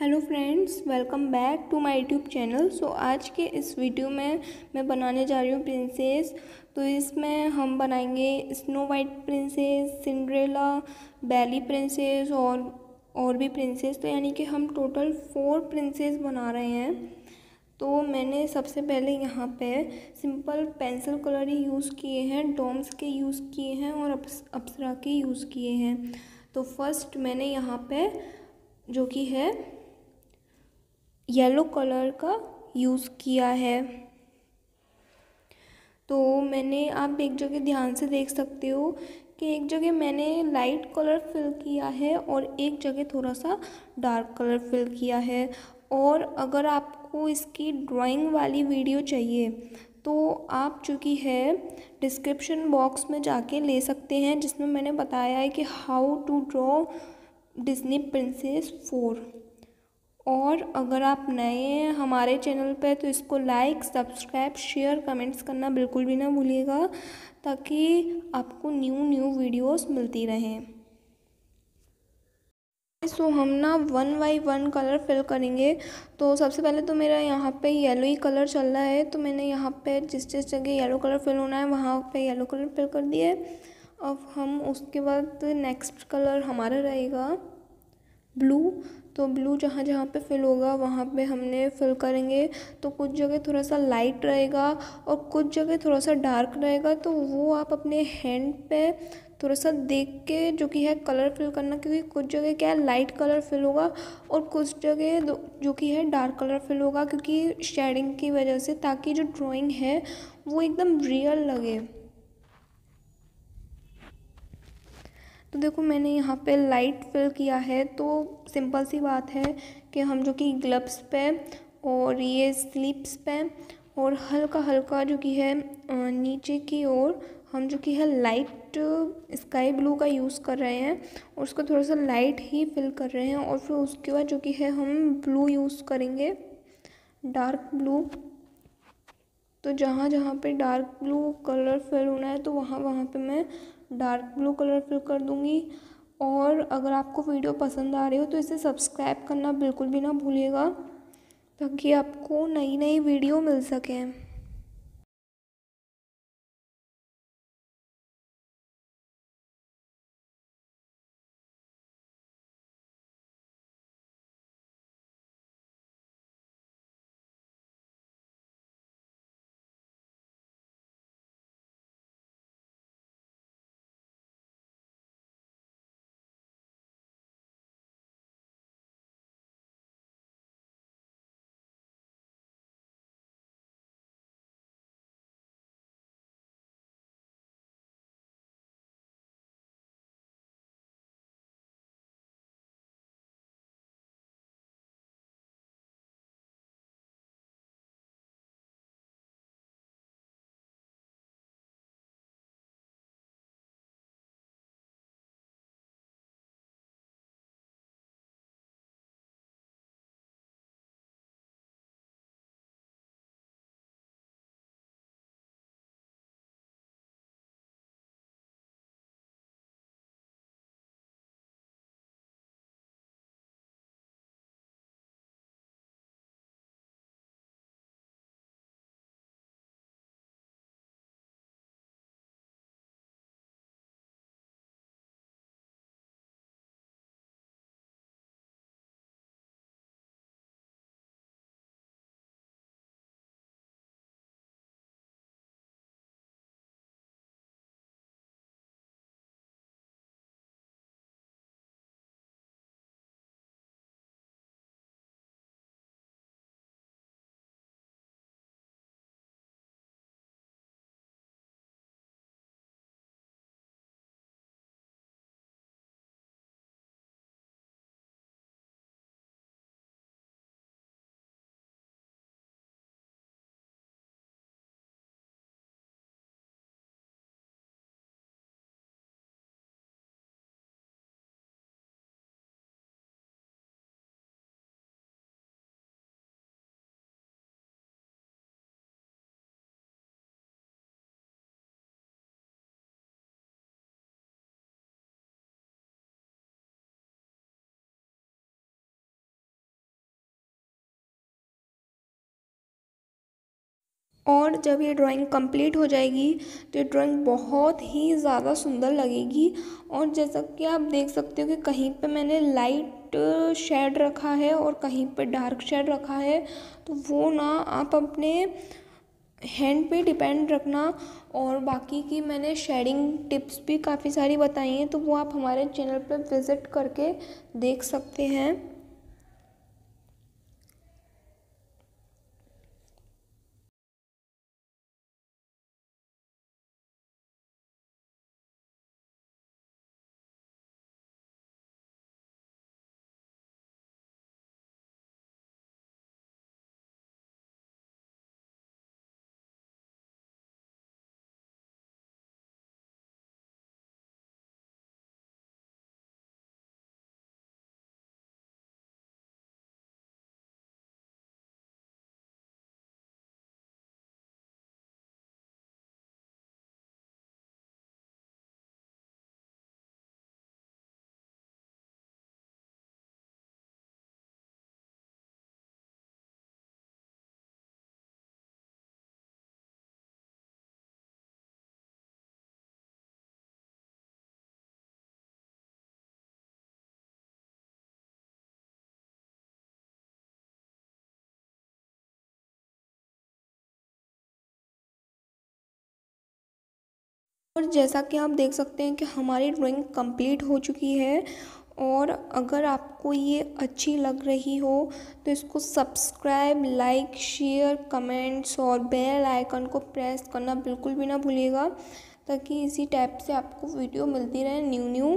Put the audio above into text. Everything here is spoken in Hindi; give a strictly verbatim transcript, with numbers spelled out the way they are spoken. Hello friends, welcome back to my YouTube channel. So आज के इस वीडियो में मैं बनाने जा रही हूँ प्रिंसेस। तो इसमें हम बनाएंगे Snow White princess, Cinderella, Belle princess और और भी प्रिंसेस। तो यानी कि हम टोटल फोर प्रिंसेस बना रहे हैं। तो मैंने सबसे पहले यहाँ पे सिंपल पेंसिल कलर ही यूज़ किए हैं, डॉम्स के यूज़ किए हैं और अप्सरा के यूज़ किए हैं। तो फर्स्ट मैंने यहाँ पे जो कि है येलो कलर का यूज़ किया है। तो मैंने, आप एक जगह ध्यान से देख सकते हो कि एक जगह मैंने लाइट कलर फिल किया है और एक जगह थोड़ा सा डार्क कलर फिल किया है। और अगर आपको इसकी ड्राइंग वाली वीडियो चाहिए तो आप चूँकि है डिस्क्रिप्शन बॉक्स में जाके ले सकते हैं, जिसमें मैंने बताया है कि how to draw Disney princess four. और अगर आप नए हैं हमारे चैनल पे तो इसको लाइक, सब्सक्राइब, शेयर, कमेंट्स करना बिल्कुल भी ना भूलिएगा, ताकि आपको न्यू न्यू वीडियोस मिलती रहें। सो हम ना one by one colour fill करेंगे। तो सबसे पहले तो मेरा यहाँ पे येलो ही कलर चल रहा है, तो मैंने यहाँ पे जिस जिस जगह येलो कलर फिल होना है वहाँ पे येलो कलर फिल कर दिए। अब हम उसके बाद नेक्स्ट कलर हमारा रहेगा ब्लू। तो ब्लू जहाँ जहाँ पे फिल होगा वहाँ पे हमने फिल करेंगे। तो कुछ जगह थोड़ा सा लाइट रहेगा और कुछ जगह थोड़ा सा डार्क रहेगा, तो वो आप अपने हैंड पे थोड़ा सा देख के जो कि है कलर फिल करना, क्योंकि कुछ जगह क्या है लाइट कलर फिल होगा और कुछ जगह जो कि है डार्क कलर फिल होगा, क्योंकि शेडिंग की वजह से, ताकि जो ड्राइंग है वो एकदम रियल लगे। तो देखो मैंने यहाँ पे लाइट फिल किया है, तो सिंपल सी बात है कि हम जो कि ग्लव्स पे और ये स्लीव्स पे और हल्का हल्का जो कि है नीचे की ओर हम जो कि है लाइट स्काई ब्लू का यूज़ कर रहे हैं और उसको थोड़ा सा लाइट ही फिल कर रहे हैं। और फिर उसके बाद जो कि है हम ब्लू यूज़ करेंगे, डार्क ब्लू। तो जहाँ जहाँ पे डार्क ब्लू कलर फिल होना है तो वहाँ वहाँ पे मैं डार्क ब्लू कलर फिल कर दूँगी। और अगर आपको वीडियो पसंद आ रही हो तो इसे सब्सक्राइब करना बिल्कुल भी ना भूलिएगा, ताकि आपको नई नई वीडियो मिल सके। और जब ये ड्राइंग कंप्लीट हो जाएगी तो ये ड्राइंग बहुत ही ज़्यादा सुंदर लगेगी। और जैसा कि आप देख सकते हो कि कहीं पे मैंने लाइट शेड रखा है और कहीं पे डार्क शेड रखा है, तो वो ना आप अपने हैंड पे डिपेंड रखना। और बाकी की मैंने शेडिंग टिप्स भी काफ़ी सारी बताई हैं, तो वो आप हमारे चैनल पे विज़िट करके देख सकते हैं। और जैसा कि आप देख सकते हैं कि हमारी ड्राइंग कंप्लीट हो चुकी है। और अगर आपको ये अच्छी लग रही हो तो इसको सब्सक्राइब, लाइक, शेयर, कमेंट्स और बेल आइकन को प्रेस करना बिल्कुल भी ना भूलिएगा, ताकि इसी टाइप से आपको वीडियो मिलती रहे न्यू न्यू।